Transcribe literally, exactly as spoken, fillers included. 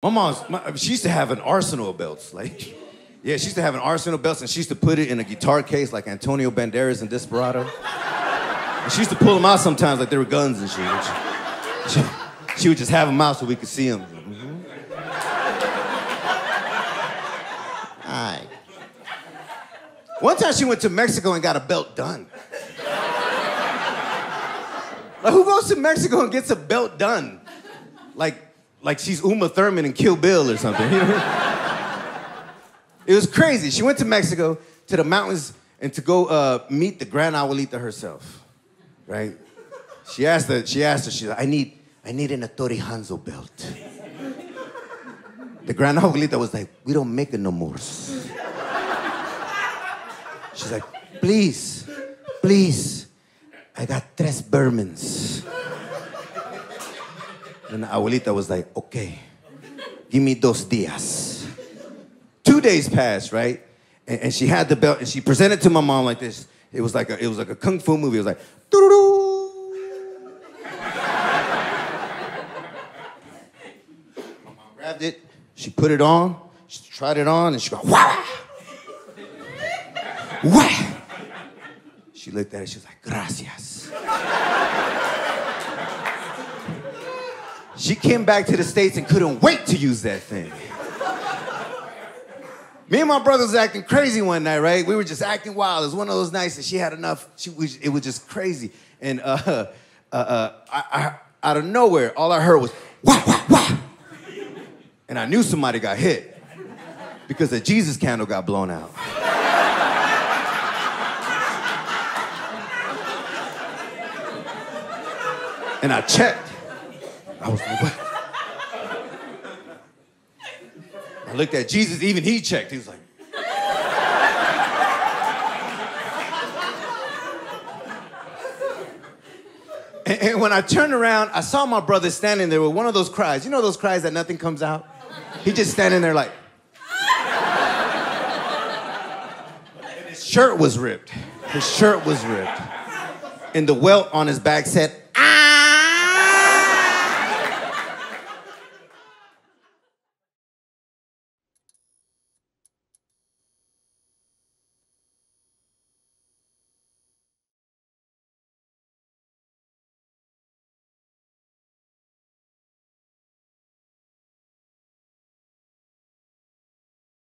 My mom's, my, she used to have an arsenal of belts. Like, yeah, she used to have an arsenal of belts, and she used to put it in a guitar case like Antonio Banderas in Desperado. And she used to pull them out sometimes like they were guns and shit. And she, she, she would just have them out so we could see them. Mm-hmm. All right. One time she went to Mexico and got a belt done. Like, who goes to Mexico and gets a belt done? Like, like she's Uma Thurman in Kill Bill or something. You know? It was crazy. She went to Mexico, to the mountains, and to go uh, meet the Gran Abuelita herself, right? She asked her, she asked her, she's like, I need, I need an Hattori Hanzo belt. The Gran Abuelita was like, we don't make it no more. She's like, please, please, I got tres Burmans. And Abuelita was like, okay, give me dos días. Two days passed, right? And, and she had the belt, and she presented to my mom like this. It was like a, it was like a Kung Fu movie. It was like, doo-doo-doo. My mom grabbed it, she put it on, she tried it on, and she go, wah! Wah! She looked at it, she was like, gracias. She came back to the States and couldn't wait to use that thing. Me and my brother was acting crazy one night, right? We were just acting wild. It was one of those nights that she had enough. She, we, it was just crazy. And uh, uh, uh, I, I, out of nowhere, all I heard was, wah, wah, wah. And I knew somebody got hit because the Jesus candle got blown out. And I checked. I was like, what? I looked at Jesus, even he checked. He was like. and, and when I turned around, I saw my brother standing there with one of those cries. You know those cries that nothing comes out? He just standing there like. And his shirt was ripped. His shirt was ripped. And the welt on his back said,